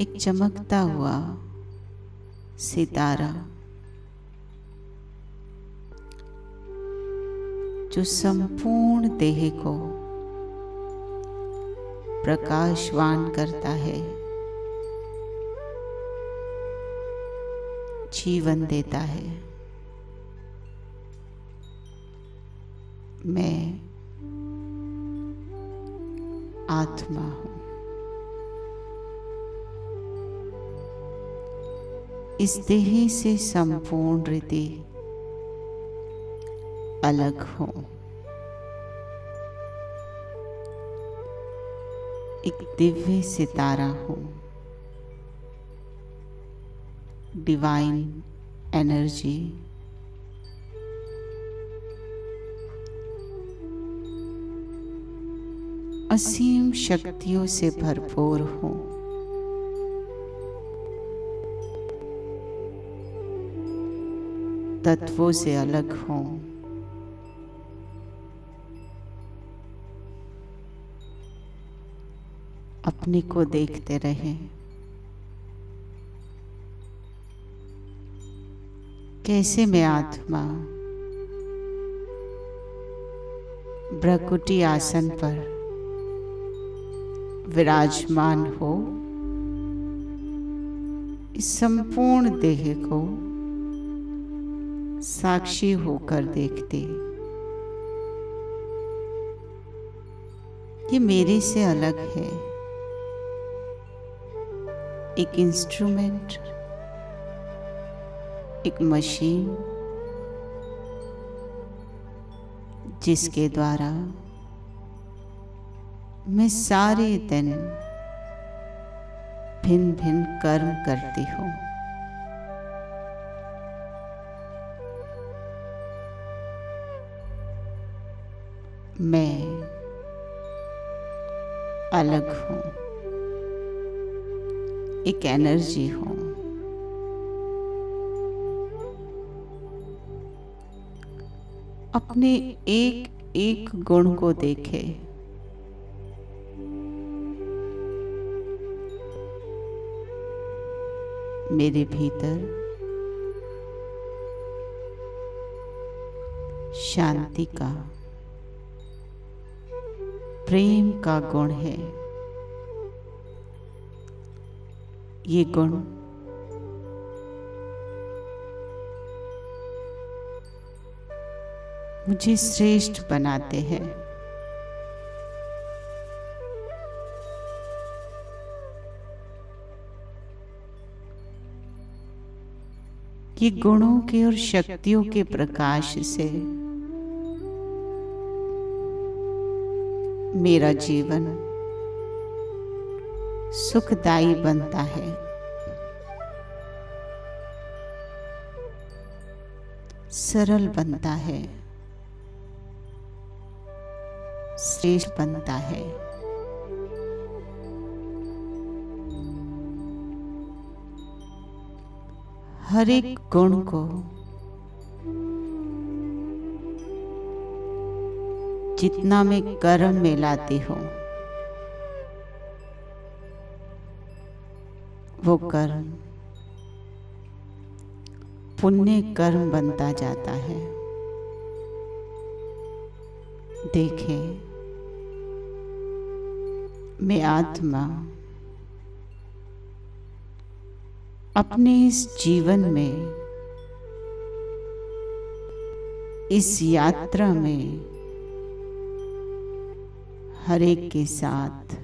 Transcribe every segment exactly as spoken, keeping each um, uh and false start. एक चमकता हुआ सितारा जो संपूर्ण देह को प्रकाशवान करता है, जीवन देता है। मैं आत्मा हूं। इस देह से संपूर्ण रीति अलग हो, एक दिव्य सितारा हो, डिवाइन एनर्जी असीम शक्तियों से भरपूर हो। तत्वों से अलग हो, अपने को देखते रहें कैसे मैं आत्मा भ्रकुटी आसन पर विराजमान हो, इस संपूर्ण देह को साक्षी होकर देखते। ये मेरे से अलग है, एक इंस्ट्रूमेंट, एक मशीन जिसके द्वारा मैं सारे दिन भिन्न भिन्न कर्म करती हूँ। मैं अलग हूँ, एक एनर्जी हो, अपने एक एक गुण को देखे, मेरे भीतर शांति का, प्रेम का गुण है। ये गुण मुझे श्रेष्ठ बनाते हैं। ये गुणों के और शक्तियों के प्रकाश से मेरा जीवन सुखदायी बनता है। सरल बनता है, श्रेष्ठ बनता है। हर एक गुण को जितना मैं कर्म में लाती हूँ, वो कर्म पुण्य कर्म बनता जाता है। देखें, मैं आत्मा अपने इस जीवन में, इस यात्रा में हर एक के साथ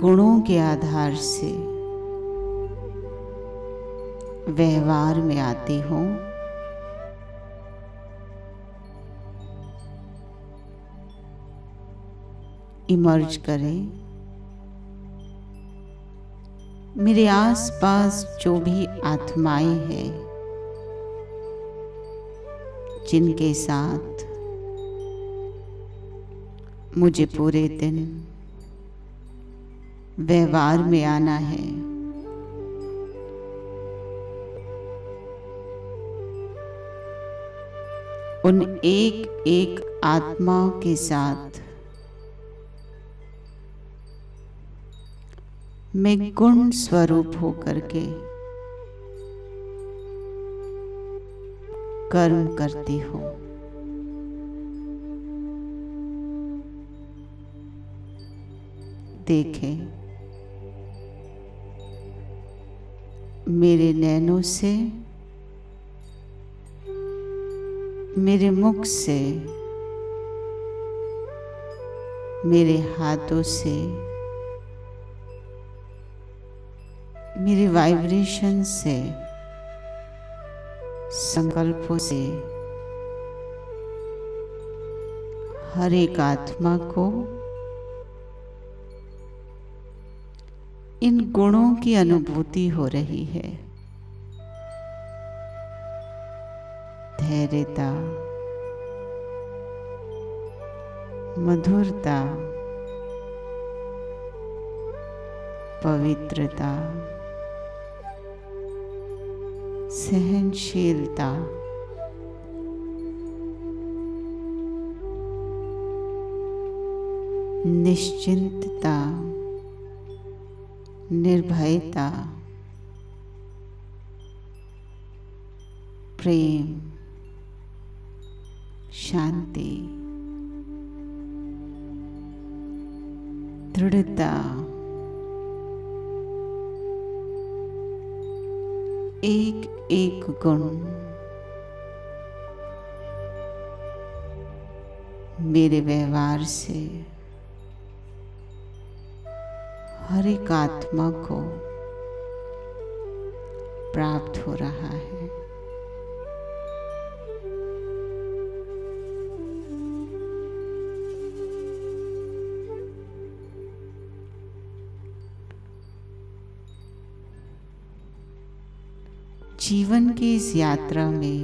गुणों के आधार से व्यवहार में आती हूँ। इमर्ज करें, मेरे आसपास जो भी आत्माएं हैं जिनके साथ मुझे पूरे दिन व्यवहार में आना है, उन एक एक आत्माओं के साथ में गुण स्वरूप होकर के कर्म करती हो। देखें मेरे नैनों से, मेरे मुख से, मेरे हाथों से, मेरे वाइब्रेशन से, संकल्पों से हर एक आत्मा को इन गुणों की अनुभूति हो रही है। धैर्यता, मधुरता, पवित्रता, सहनशीलता, निश्चिंतता, निर्भयता, प्रेम, शांति, दृढ़ता, एक एक गुण मेरे व्यवहार से हर एक आत्मा को प्राप्त हो रहा है। जीवन की इस यात्रा में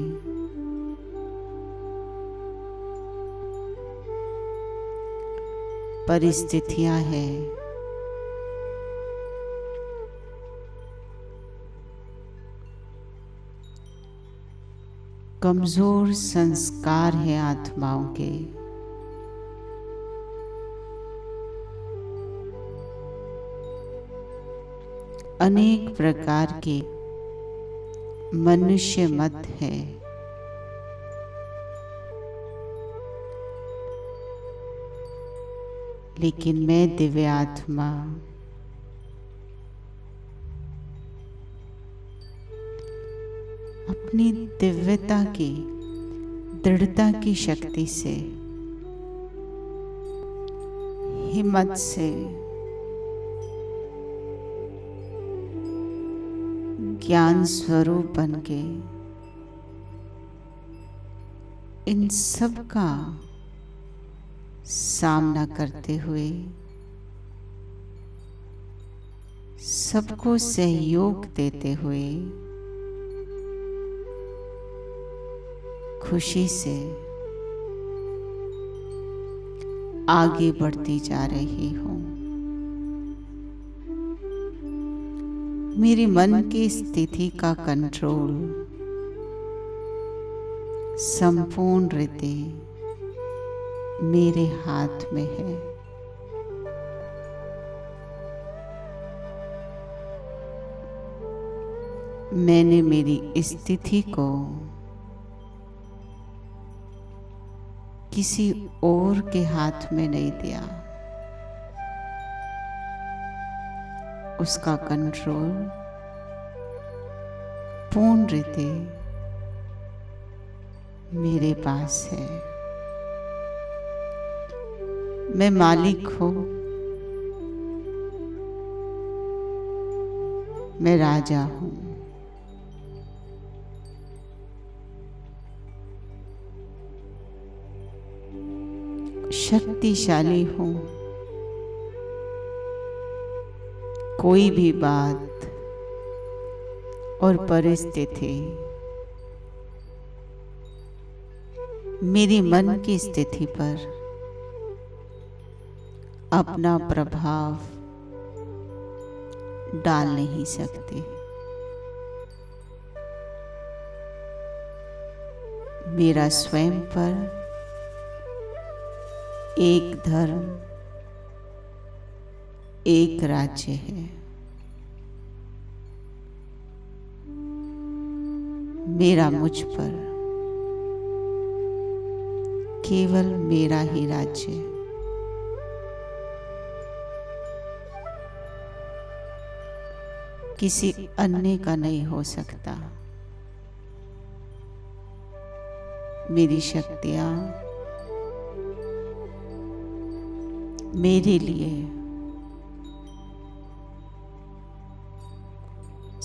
परिस्थितियां हैं, कमजोर संस्कार हैं आत्माओं के, अनेक प्रकार के मनुष्य मत है, लेकिन मैं दिव्य आत्मा अपनी दिव्यता की, दृढ़ता की शक्ति से, हिम्मत से, ज्ञान स्वरूप बन के इन सब का सामना करते हुए सबको सहयोग देते हुए खुशी से आगे बढ़ती जा रही हूँ। मेरे मन की स्थिति का कंट्रोल संपूर्ण रीति मेरे हाथ में है। मैंने मेरी स्थिति को किसी और के हाथ में नहीं दिया। उसका कंट्रोल पूर्ण रीति मेरे पास है। मैं मालिक हूँ, मैं राजा हूँ। शक्तिशाली हूँ। कोई भी बात और परिस्थिति मेरी मन की स्थिति पर अपना प्रभाव डाल नहीं सकती। मेरा स्वयं पर एक धर्म, एक राज्य है। मेरा मुझ पर, केवल मेरा ही राज्य। किसी अन्य का नहीं हो सकता। मेरी शक्तियां मेरे लिए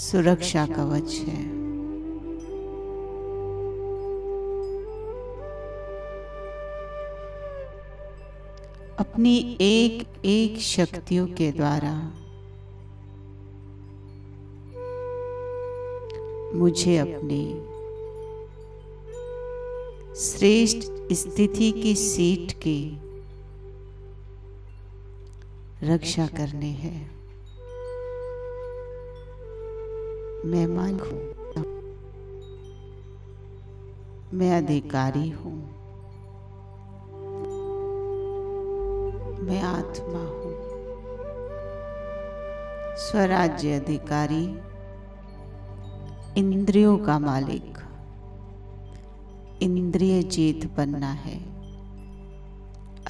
सुरक्षा कवच है। अपनी एक एक शक्तियों के द्वारा मुझे अपनी श्रेष्ठ स्थिति की सीट की रक्षा करनी है। मैं मालिक हूँ, मैं अधिकारी हूँ, मैं आत्मा हूँ, स्वराज्य अधिकारी, इंद्रियों का मालिक। इंद्रिय जीत बनना है,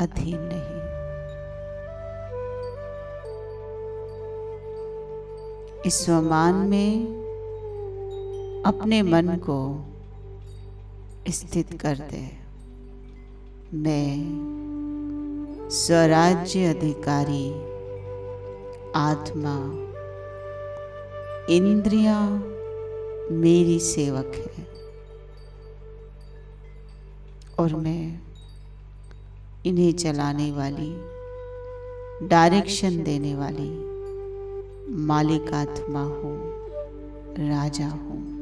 अधीन नहीं। इस स्वमान में अपने मन को स्थित कर दे। मैं स्वराज्य अधिकारी, आत्मा, इंद्रिया मेरी सेवक है और मैं इन्हें चलाने वाली, डायरेक्शन देने वाली मालिक आत्मा हूँ, राजा हूँ।